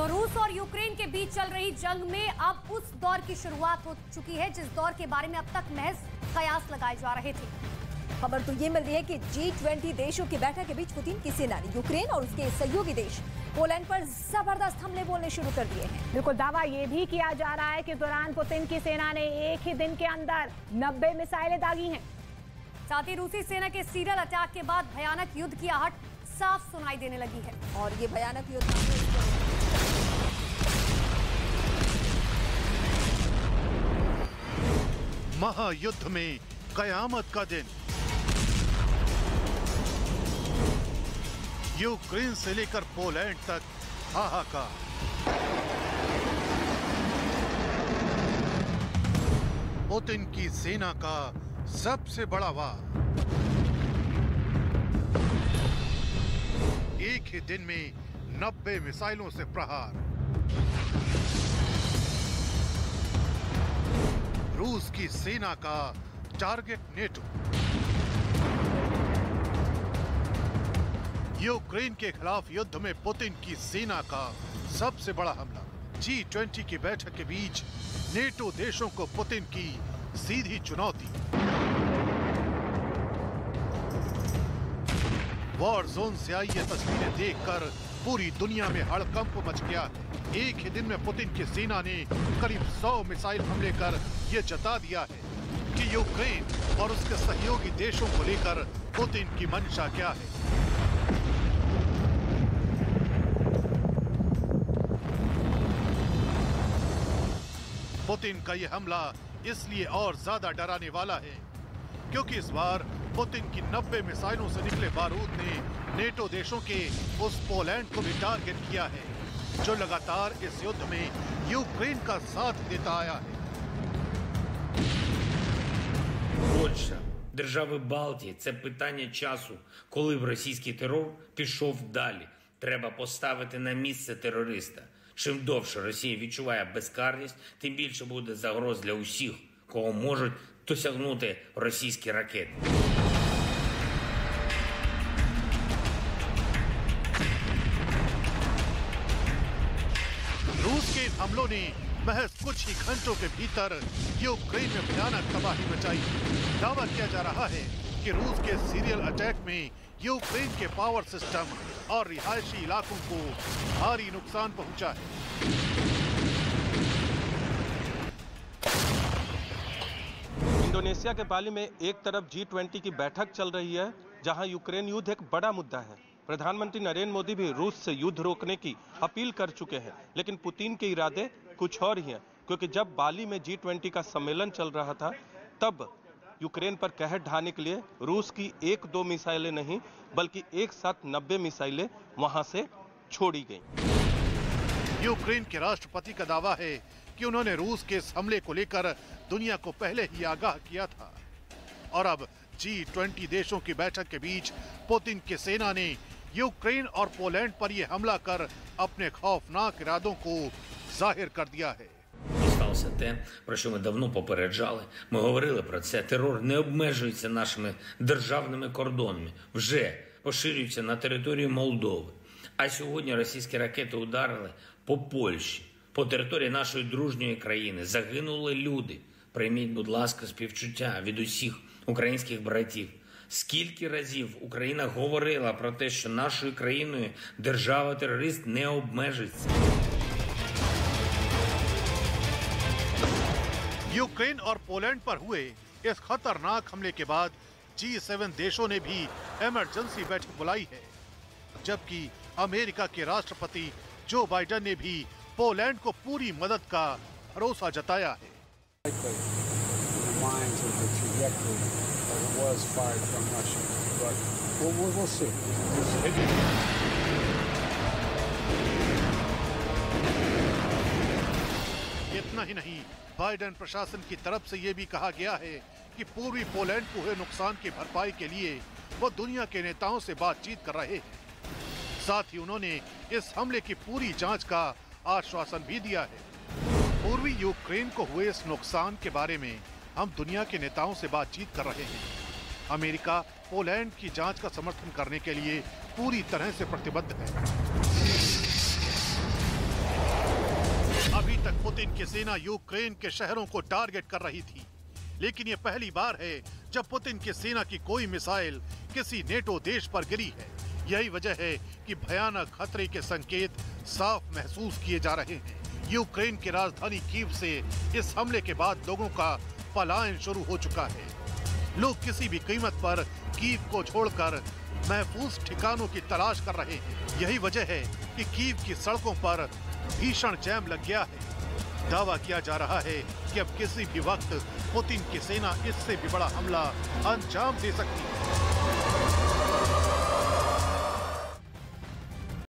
तो रूस और यूक्रेन के बीच चल रही जंग में अब उस दौर की शुरुआत हो चुकी है जिस दौर के बारे में अब तक महज कयास लगाए जा रहे थे। खबर तो ये मिल रही है कि G20 देशों की बैठक के बीच पुतिन की सेना ने यूक्रेन और उसके सहयोगी देश पोलैंड पर जबरदस्त हमले बोलने शुरू कर दिए हैं। बिल्कुल दावा ये भी किया जा रहा है कि दौरान पुतिन की सेना ने एक ही दिन के अंदर 90 मिसाइलें दागी हैं। साथ ही रूसी सेना के सीरियल अटैक के बाद भयानक युद्ध की आहट साफ सुनाई देने लगी है और ये भयानक युद्ध महायुद्ध में कयामत का दिन। यूक्रेन से लेकर पोलैंड तक हाहाकार। पुतिन की सेना का सबसे बड़ा वार। एक ही दिन में 90 मिसाइलों से प्रहार। रूस की सेना का टारगेट नेटो। यूक्रेन के खिलाफ युद्ध में पुतिन की सेना का सबसे बड़ा हमला। G20 की बैठक के बीच नेटो देशों को पुतिन की सीधी चुनौती। वॉर जोन से आई ये तस्वीरें देखकर पूरी दुनिया में हड़कंप मच गया है। एक ही दिन में पुतिन की सेना ने करीब 100 मिसाइल हमले कर ये जता दिया है कि यूक्रेन और उसके सहयोगी देशों को लेकर पुतिन की मंशा क्या है। पुतिन का ये हमला इसलिए और ज्यादा डराने वाला है क्योंकि इस बार पुतिन की 90 मिसाइलों से निकले बारूद ने नेटो देशों के उस पोलैंड को भी टारगेट किया है जो लगातार इस युद्ध में यूक्रेन का साथ देता आया है। हमलों ने महज कुछ ही घंटों के भीतर यूक्रेन में भयानक तबाही मचाई। दावा किया जा रहा है कि रूस के सीरियल अटैक में यूक्रेन के पावर सिस्टम और रिहायशी इलाकों को भारी नुकसान पहुंचा है। इंडोनेशिया के बाली में एक तरफ G20 की बैठक चल रही है जहां यूक्रेन युद्ध एक बड़ा मुद्दा है। प्रधानमंत्री नरेंद्र मोदी भी रूस से युद्ध रोकने की अपील कर चुके हैं, लेकिन पुतिन के इरादे कुछ और ही हैं क्योंकि जब बाली में G20 का सम्मेलन चल रहा था तब यूक्रेन पर कहर ढाने के लिए रूस की 1-2 मिसाइलें नहीं बल्कि एक साथ 90 मिसाइलें वहां से छोड़ी गईं। यूक्रेन के राष्ट्रपति का दावा है कि उन्होंने रूस के इस हमले को लेकर दुनिया को पहले ही आगाह किया था और अब G20 देशों की बैठक के बीच पुतिन की सेना ने यूक्रेन और पोलैंड पर यह हमला कर अपने खौफनाक इरादों को जाहिर कर दिया है। Українських братів скільки разів Україна говорила про те, що нашою країною держава-терорист не обмежиться. यूक्रेन और पोलैंड पर हुए इस खतरनाक हमले के बाद G7 देशों ने भी इमरजेंसी बैठक बुलाई है, जबकि अमेरिका के राष्ट्रपति जो बाइडन ने भी पोलैंड को पूरी मदद का भरोसा जताया है। इतना ही नहीं, बाइडन प्रशासन की तरफ से ये भी कहा गया है कि पूर्वी पोलैंड को हुए नुकसान की भरपाई के लिए वो दुनिया के नेताओं से बातचीत कर रहे हैं। साथ ही उन्होंने इस हमले की पूरी जांच का आश्वासन भी दिया है। पूर्वी यूक्रेन को हुए इस नुकसान के बारे में हम दुनिया के नेताओं से बातचीत कर रहे हैं। अमेरिका पोलैंड की जांच का समर्थन करने के लिए पूरी तरह से प्रतिबद्ध है। तक पुतिन की सेना यूक्रेन के शहरों को टारगेट कर रही थी, लेकिन ये पहली बार है जब पुतिन की सेना की कोई मिसाइल किसी नेटो देश पर गिरी है। यही वजह है कि भयानक खतरे के संकेत साफ महसूस किए जा रहे हैं। यूक्रेन की राजधानी कीव से इस हमले के बाद लोगों का पलायन शुरू हो चुका है। लोग किसी भी कीमत पर कीव को छोड़कर महफूज ठिकानों की तलाश कर रहे हैं। यही वजह है कि कीव की सड़कों पर भीषण जैम लग गया है। दावा किया जा रहा है कि अब किसी भी वक्त पुतिन की सेना इससे भी बड़ा हमला अंजाम दे सकती है।